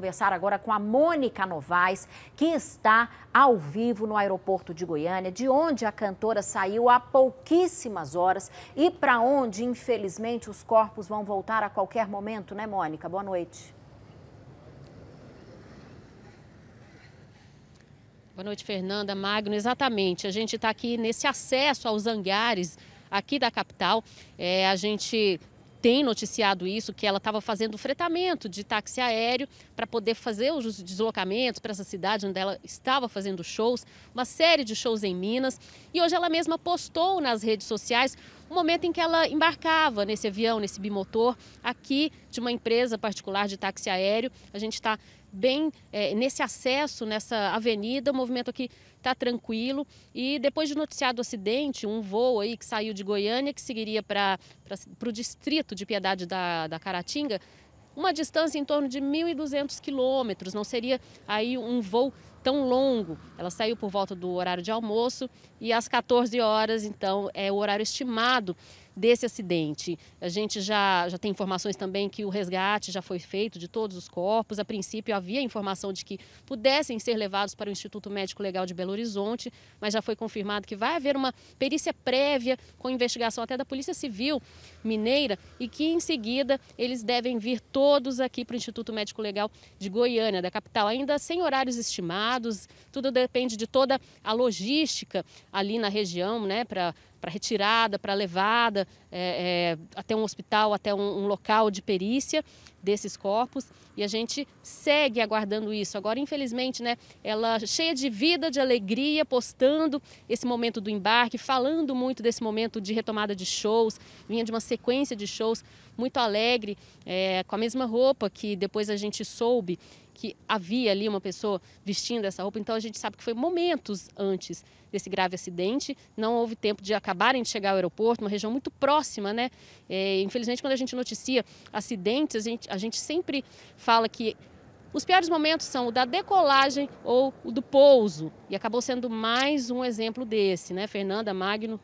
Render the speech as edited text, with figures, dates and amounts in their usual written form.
Conversar agora com a Mônica Novaes, que está ao vivo no aeroporto de Goiânia, de onde a cantora saiu há pouquíssimas horas e para onde, infelizmente, os corpos vão voltar a qualquer momento, né, Mônica? Boa noite. Boa noite, Fernanda, Magno. Exatamente, a gente está aqui nesse acesso aos hangares aqui da capital. A gente tem noticiado isso, que ela estava fazendo fretamento de táxi aéreo para poder fazer os deslocamentos para essa cidade onde ela estava fazendo shows, uma série de shows em Minas. E hoje ela mesma postou nas redes sociais o momento em que ela embarcava nesse avião, nesse bimotor, aqui de uma empresa particular de táxi aéreo. A gente está bem nesse acesso, nessa avenida, o movimento aqui está tranquilo. E depois de noticiado o acidente, um voo aí que saiu de Goiânia, que seguiria para o distrito de Piedade da Caratinga, uma distância em torno de 1.200 quilômetros, não seria aí um voo tão longo. Ela saiu por volta do horário de almoço e às 14 horas, então, é o horário estimado desse acidente. A gente já tem informações também que o resgate já foi feito de todos os corpos. A princípio havia informação de que pudessem ser levados para o Instituto Médico Legal de Belo Horizonte, mas já foi confirmado que vai haver uma perícia prévia com investigação até da Polícia Civil Mineira e que em seguida eles devem vir todos aqui para o Instituto Médico Legal de Goiânia, da capital, ainda sem horários estimados. Tudo depende de toda a logística ali na região, né, para retirada, para levada até um hospital, até um local de perícia desses corpos. E a gente segue aguardando isso. Agora, infelizmente, né, ela cheia de vida, de alegria, postando esse momento do embarque, falando muito desse momento de retomada de shows. Vinha de uma sequência de shows muito alegre, com a mesma roupa que depois a gente soube que havia ali uma pessoa vestindo essa roupa. Então a gente sabe que foi momentos antes desse grave acidente, não houve tempo de acabarem de chegar ao aeroporto, uma região muito próxima, né? Infelizmente, quando a gente noticia acidentes, a gente sempre fala que os piores momentos são o da decolagem ou o do pouso, e acabou sendo mais um exemplo desse, né, Fernanda, Magno?